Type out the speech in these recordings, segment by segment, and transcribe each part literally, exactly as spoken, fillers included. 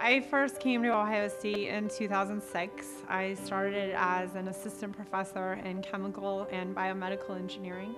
I first came to Ohio State in two thousand six. I started as an assistant professor in chemical and biomedical engineering.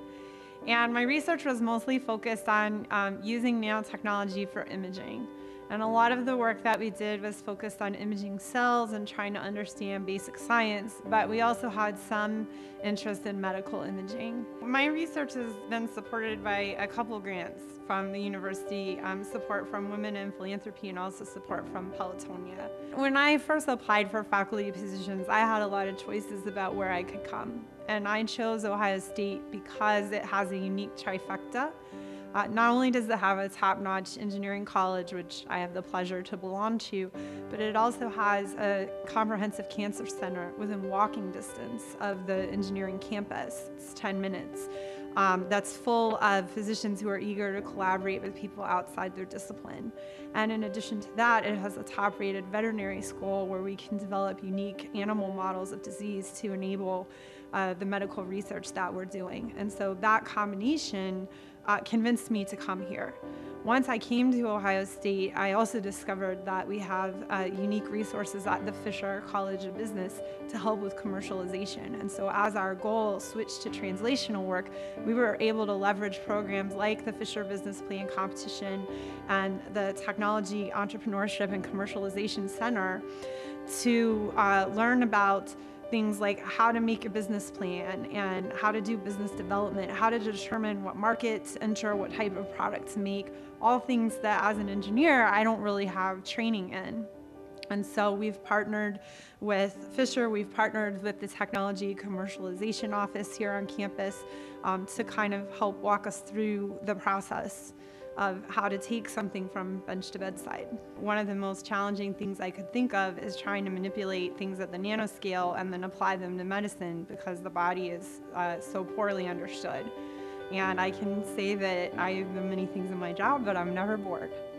And my research was mostly focused on um, using nanotechnology for imaging. And a lot of the work that we did was focused on imaging cells and trying to understand basic science, but we also had some interest in medical imaging. My research has been supported by a couple grants from the university, um, support from Women in Philanthropy, and also support from Pelotonia. When I first applied for faculty positions, I had a lot of choices about where I could come. And I chose Ohio State because it has a unique trifecta. Uh, not only does it have a top-notch engineering college, which I have the pleasure to belong to, but it also has a comprehensive cancer center within walking distance of the engineering campus. It's ten minutes. Um, that's full of physicians who are eager to collaborate with people outside their discipline. And in addition to that, it has a top-rated veterinary school where we can develop unique animal models of disease to enable uh, the medical research that we're doing. And so that combination Uh, convinced me to come here. Once I came to Ohio State, I also discovered that we have uh, unique resources at the Fisher College of Business to help with commercialization. And so as our goal switched to translational work, we were able to leverage programs like the Fisher Business Plan Competition and the Technology Entrepreneurship and Commercialization Center to uh, learn about things like how to make a business plan and how to do business development, how to determine what markets enter, what type of products to make, all things that as an engineer I don't really have training in. And so we've partnered with Fisher, we've partnered with the Technology Commercialization Office here on campus um, to kind of help walk us through the process of how to take something from bench to bedside. One of the most challenging things I could think of is trying to manipulate things at the nanoscale and then apply them to medicine, because the body is uh, so poorly understood. And I can say that I do many things in my job, but I'm never bored.